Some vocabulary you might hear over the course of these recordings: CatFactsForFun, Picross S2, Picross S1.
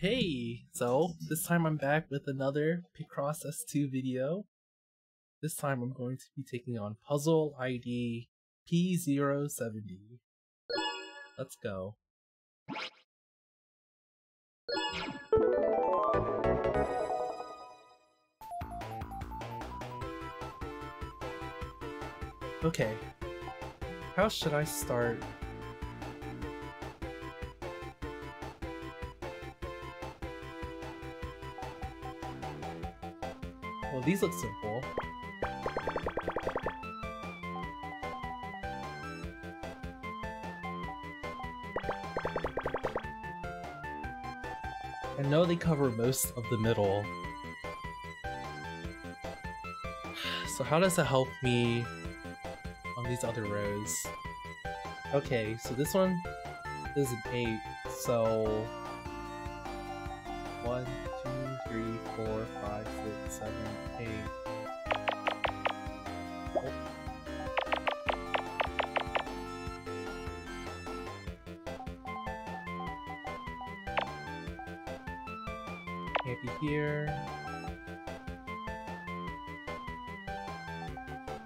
Hey! So, this time I'm back with another Picross S2 video. This time I'm going to be taking on puzzle ID P070. Let's go. Okay, how should I start? Well, these look simple. I know they cover most of the middle. So how does it help me on these other rows? Okay, so this one is an 8, so 1, 2, 3, 4, 5, 6, 7, 8. Oh. Can't be here.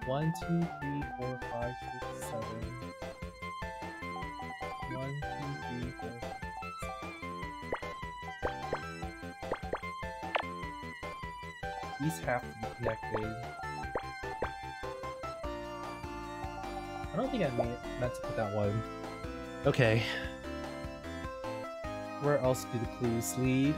1, 2, 3, 4, 5, 6, 7. 1, 2, 3, 4, 5. These have to be connected. I don't think I meant to put that one. Okay. Where else do the clues lead?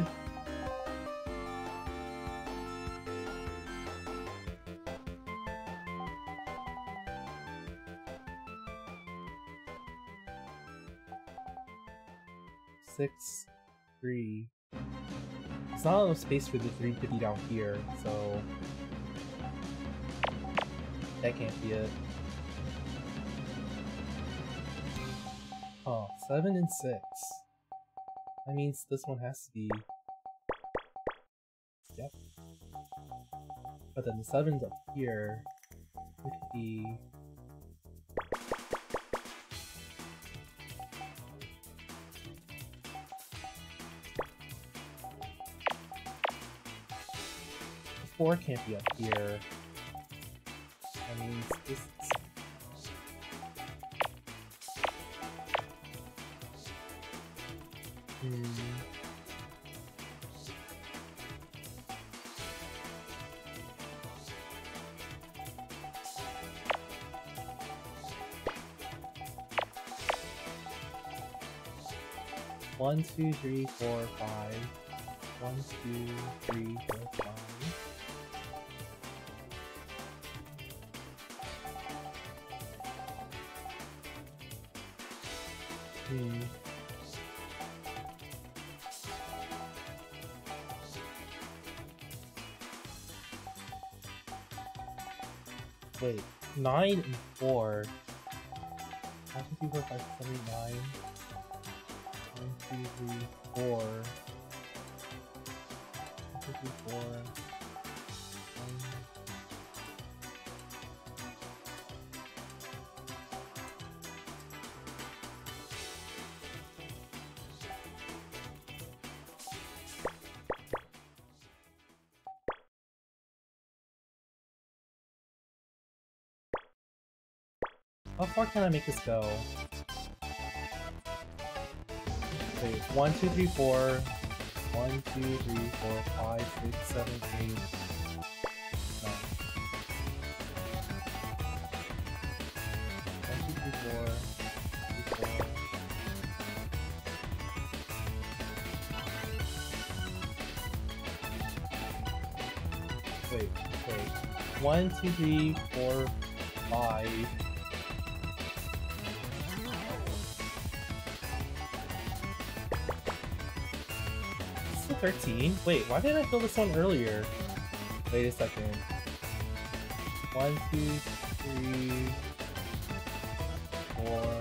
Six, three. There's not enough space for the 3 to be down here, so that can't be it. Oh, 7 and 6. That means this one has to be... Yep. But then the 7's up here. It could be... Four can't be up here. That means this is... One, two, three, four, five. 1, 2, 3, 4, 5. Wait, 9 and 4. 1, 2, 3, 4, 5, 7, 8, 9. 1, 2, 3, 4. 1, 2, 3, 4. 1. How far can I make this go? Wait, 1, 2, 3, 4. 1, 2, 3, 4, 5, 6, 7, 8, 9. Wait. 1, 2, 3, 4, 5. Still 13? Wait, why didn't I fill this one earlier? Wait a second. 1, 2, 3, 4, 5.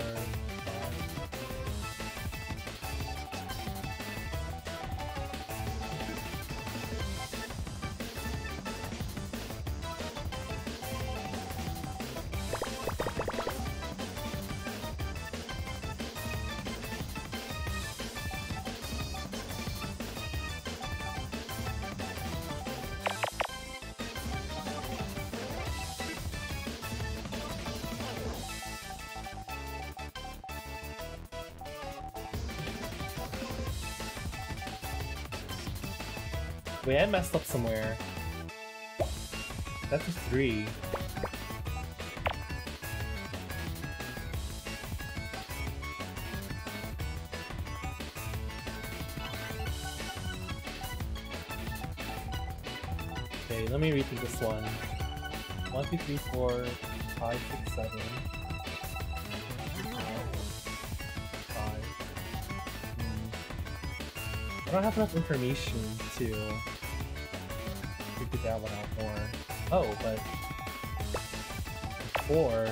Wait, I messed up somewhere. That's a 3. Okay, let me repeat this one. 1, 2, 3, 4, 5, 6, 7. I don't have enough information to figure that one out more. Oh, but 4.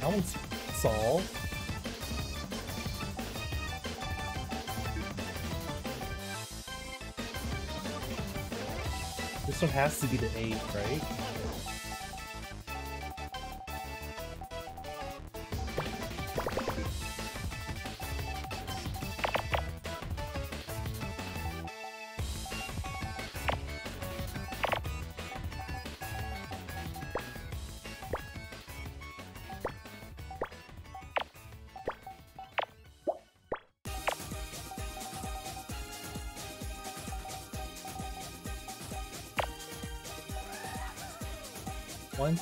That one's solved. This one has to be the 8, right?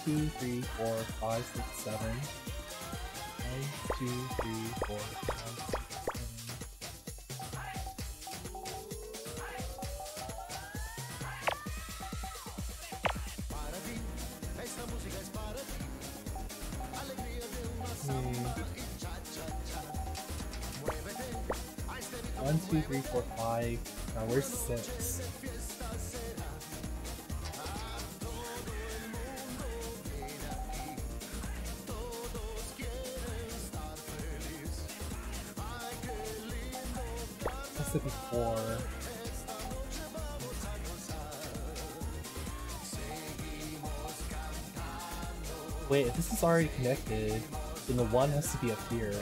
Two, three, four, five, six, seven. 1, 2, 3, 4, 5. Now we're 6. Wait, if this is already connected, then the 1 has to be up here.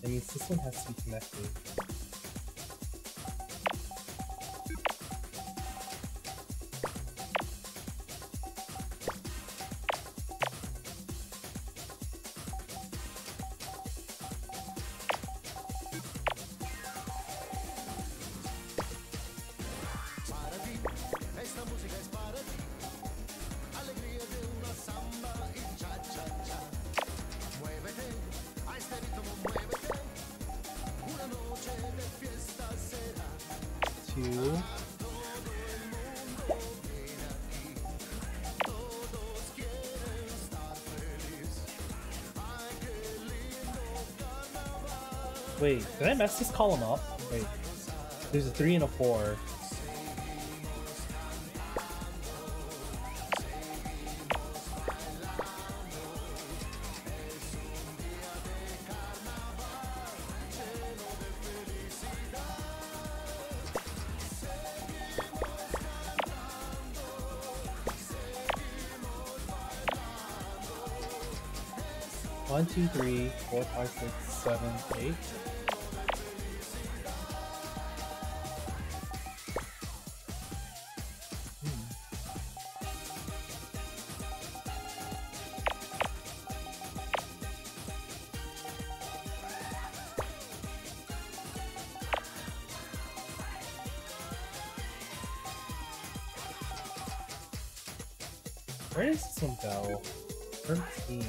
That means this one has to be connected. Wait, did I mess this column up? Wait, there's a 3 and a 4. Eight. Where is this one go? 13.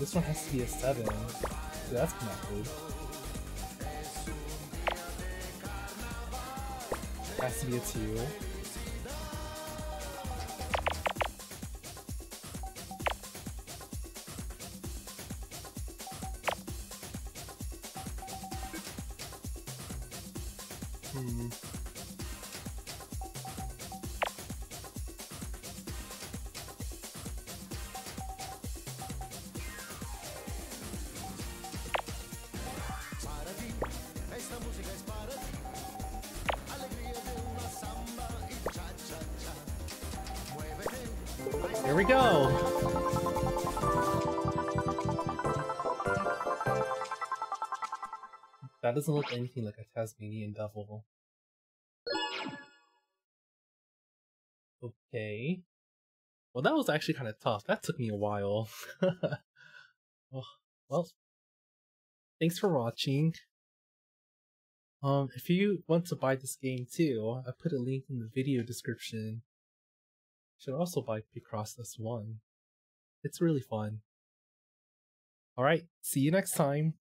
This one has to be a 7, so that's connected. S 嘅條。Here we go. That doesn't look anything like a Tasmanian devil. Okay. Well, that was actually kind of tough. That took me a while. Well, thanks for watching. If you want to buy this game too, I put a link in the video description. Should also buy Picross S1. It's really fun. Alright, see you next time!